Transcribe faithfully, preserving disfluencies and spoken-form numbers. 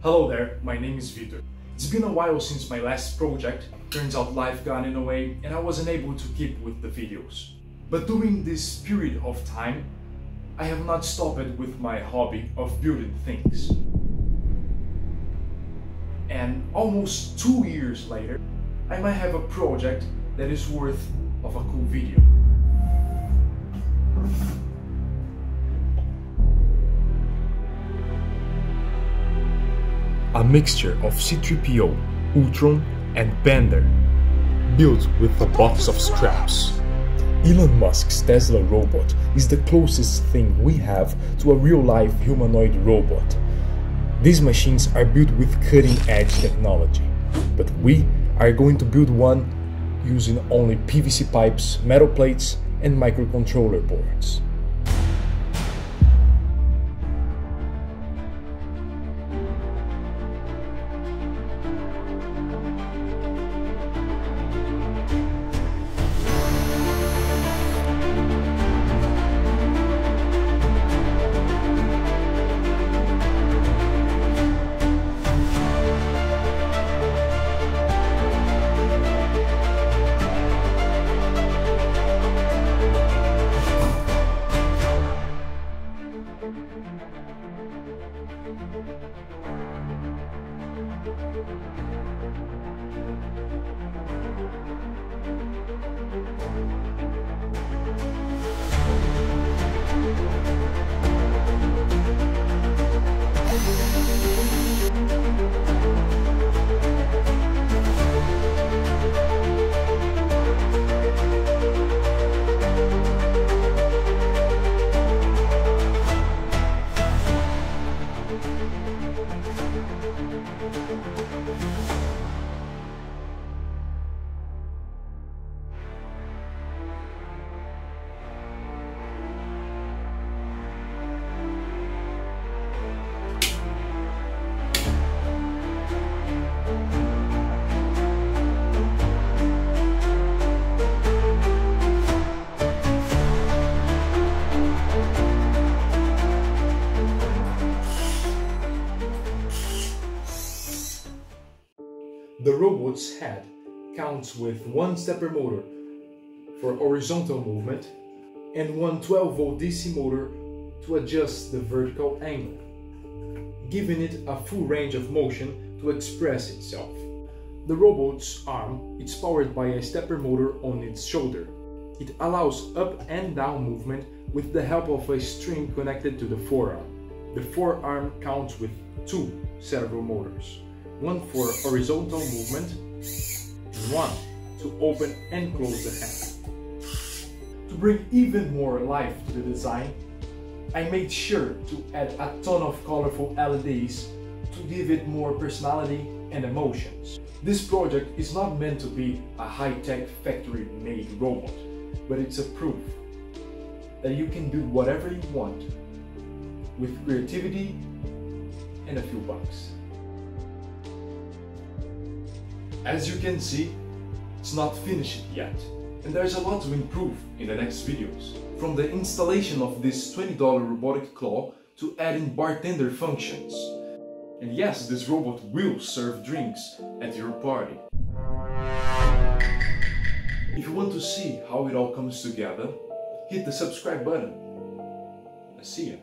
Hello there, my name is Vitor. It's been a while since my last project. Turns out life got in the way and I wasn't able to keep with the videos. But during this period of time, I have not stopped with my hobby of building things. And almost two years later, I might have a project that is worth of a cool video. A mixture of C three P O, Ultron and Bender, built with a box of scraps. Elon Musk's Tesla robot is the closest thing we have to a real-life humanoid robot. These machines are built with cutting-edge technology, but we are going to build one using only P V C pipes, metal plates and microcontroller boards. The robot's head counts with one stepper motor for horizontal movement and one twelve volt D C motor to adjust the vertical angle, giving it a full range of motion to express itself. The robot's arm is powered by a stepper motor on its shoulder. It allows up and down movement with the help of a string connected to the forearm. The forearm counts with two servo motors. One for horizontal movement, one to open and close the hand. To bring even more life to the design, I made sure to add a ton of colorful L E Ds to give it more personality and emotions. This project is not meant to be a high-tech factory-made robot, but it's a proof that you can build whatever you want with creativity and a few bucks. As you can see, it's not finished yet, and there's a lot to improve in the next videos. From the installation of this twenty dollar robotic claw to adding bartender functions. And yes, this robot will serve drinks at your party. If you want to see how it all comes together, hit the subscribe button. I see ya.